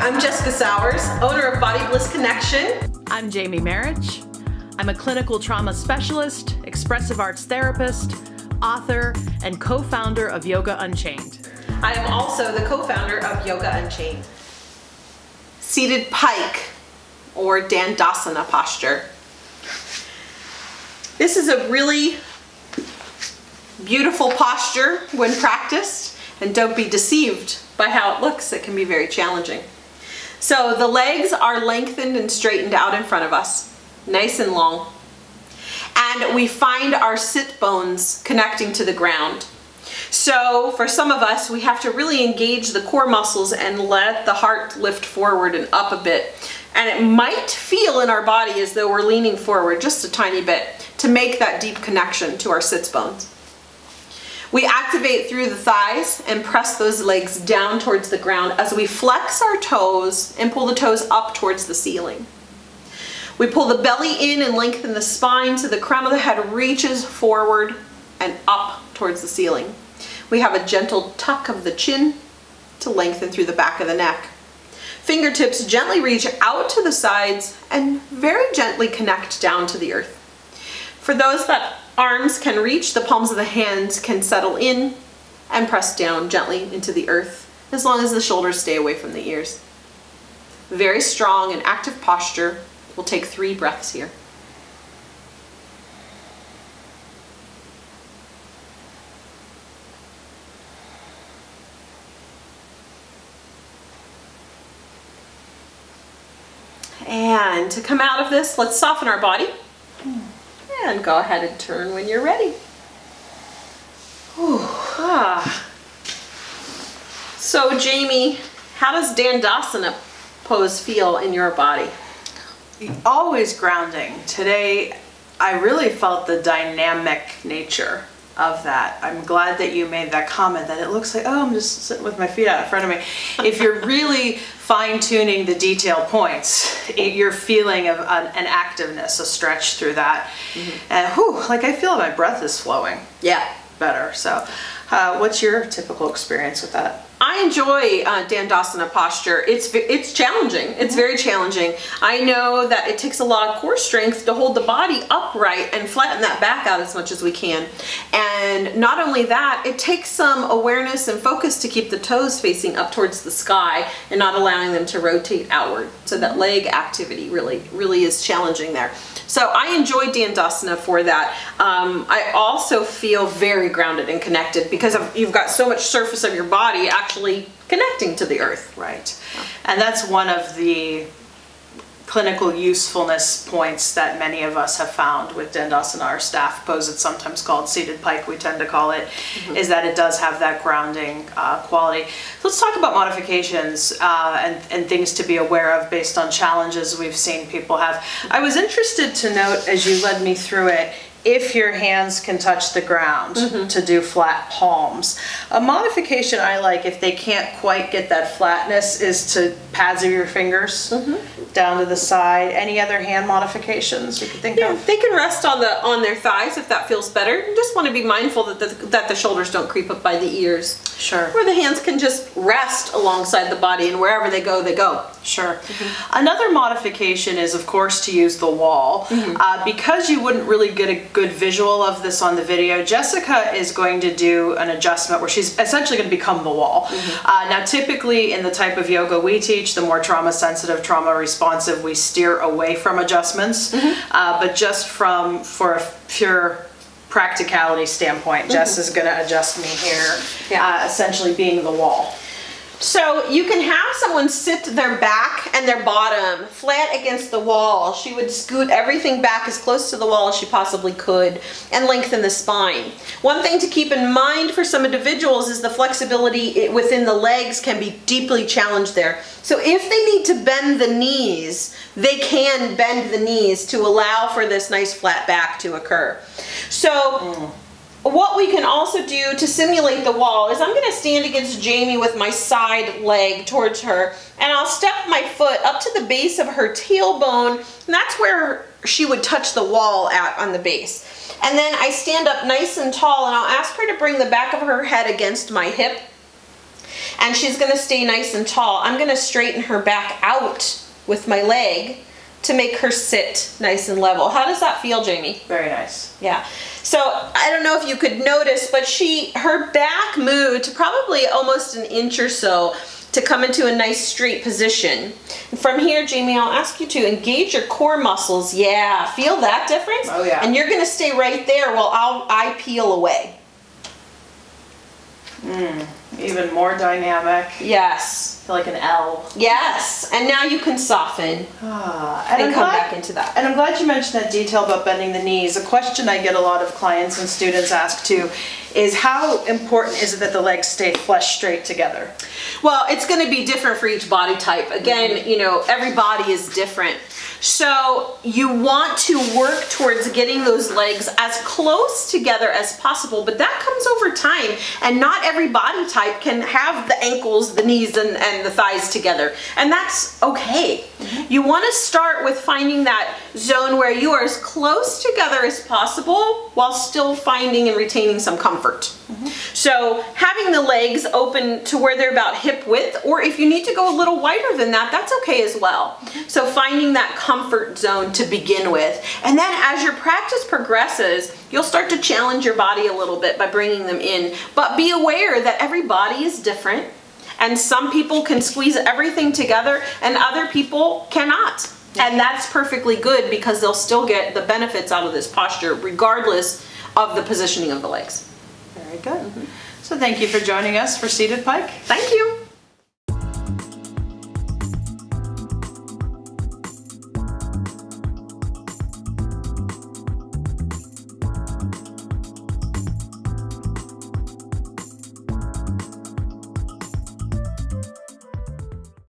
I'm Jessica Sowers, owner of Body Bliss Connection. I'm Jamie Marich. I'm a clinical trauma specialist, expressive arts therapist, author, and co-founder of Yoga Unchained. I am also the co-founder of Yoga Unchained. Seated pike, or dandasana posture. This is a really beautiful posture when practiced, and don't be deceived by how it looks. It can be very challenging. So the legs are lengthened and straightened out in front of us, nice and long. And we find our sit bones connecting to the ground. So for some of us, we have to really engage the core muscles and let the heart lift forward and up a bit. And it might feel in our body as though we're leaning forward just a tiny bit to make that deep connection to our sit bones. We activate through the thighs and press those legs down towards the ground as we flex our toes and pull the toes up towards the ceiling. We pull the belly in and lengthen the spine so the crown of the head reaches forward and up towards the ceiling. We have a gentle tuck of the chin to lengthen through the back of the neck. Fingertips gently reach out to the sides and very gently connect down to the earth. For those that arms can reach, the palms of the hands can settle in and press down gently into the earth, as long as the shoulders stay away from the ears. Very strong and active posture. We'll take 3 breaths here. And to come out of this, let's soften our body. And go ahead and turn when you're ready. Ooh, ah. So Jamie, how does dandasana pose feel in your body? Always grounding. Today, I really felt the dynamic nature of that. I'm glad that you made that comment that it looks like, oh, I'm just sitting with my feet out in front of me. If you're really fine-tuning the detail points, you're feeling of an activeness, a stretch through that. Mm-hmm. And whew, like I feel my breath is flowing. Yeah, better. So what's your typical experience with that? I enjoy dandasana posture. It's challenging. It's very challenging. I know that it takes a lot of core strength to hold the body upright and flatten that back out as much as we can. And not only that, it takes some awareness and focus to keep the toes facing up towards the sky and not allowing them to rotate outward. So that leg activity really is challenging there. So I enjoy dandasana for that. I also feel very grounded and connected because you've got so much surface of your body actually connecting to the earth. Right. Yeah. And that's one of the clinical usefulness points that many of us have found with dandasana, our staff pose, it's sometimes called seated pike, we tend to call it, is that it does have that grounding quality. So let's talk about modifications and things to be aware of based on challenges we've seen people have. I was interested to note as you led me through it, if your hands can touch the ground, to do flat palms. A modification I like, if they can't quite get that flatness, is to pads of your fingers down to the side. Any other hand modifications you could think of? They can rest on their thighs if that feels better. You just want to be mindful that the shoulders don't creep up by the ears. Sure. Or the hands can just rest alongside the body, and wherever they go, they go. Sure. Another modification is, of course, to use the wall. Because you wouldn't really get a good visual of this on the video, Jessica is going to do an adjustment where she's essentially going to become the wall. Now typically in the type of yoga we teach, the more trauma sensitive, trauma responsive, we steer away from adjustments, but just for a pure practicality standpoint, Jess is going to adjust me here, essentially being the wall. So you can have someone sit their back and their bottom flat against the wall. She would scoot everything back as close to the wall as she possibly could and lengthen the spine. One thing to keep in mind for some individuals is the flexibility within the legs can be deeply challenged there. So if they need to bend the knees, they can bend the knees to allow for this nice flat back to occur. So what we can also do to simulate the wall is I'm going to stand against Jamie with my side leg towards her, and I'll step my foot up to the base of her tailbone, and that's where she would touch the wall at on the base. And then I stand up nice and tall, and I'll ask her to bring the back of her head against my hip. and she's gonna stay nice and tall. I'm gonna straighten her back out with my leg to make her sit nice and level. How does that feel, Jamie? Very nice. Yeah. So I don't know if you could notice, but her back moved to probably almost an inch or so to come into a nice straight position. And from here, Jamie, I'll ask you to engage your core muscles. Yeah, feel that difference? Oh yeah. And you're gonna stay right there while I peel away. Even more dynamic. Yes. I feel like an L. Yes. And now you can soften and come back into that. And I'm glad you mentioned that detail about bending the knees. A question I get a lot of clients and students ask too is, how important is it that the legs stay flush straight together? Well, it's going to be different for each body type. Again, you know, every body is different. So you want to work towards getting those legs as close together as possible, but that comes over time, and not every body type can have the ankles, the knees, and the thighs together, and that's okay. You want to start with finding that zone where you are as close together as possible while still finding and retaining some comfort. So having the legs open to where they're about hip width, or if you need to go a little wider than that, that's okay as well. So finding that comfort zone to begin with, and then as your practice progresses, you'll start to challenge your body a little bit by bringing them in. But be aware that every body is different, and some people can squeeze everything together and other people cannot. And that's perfectly good, because they'll still get the benefits out of this posture regardless of the positioning of the legs. Very good. So thank you for joining us for Seated Pike. Thank you.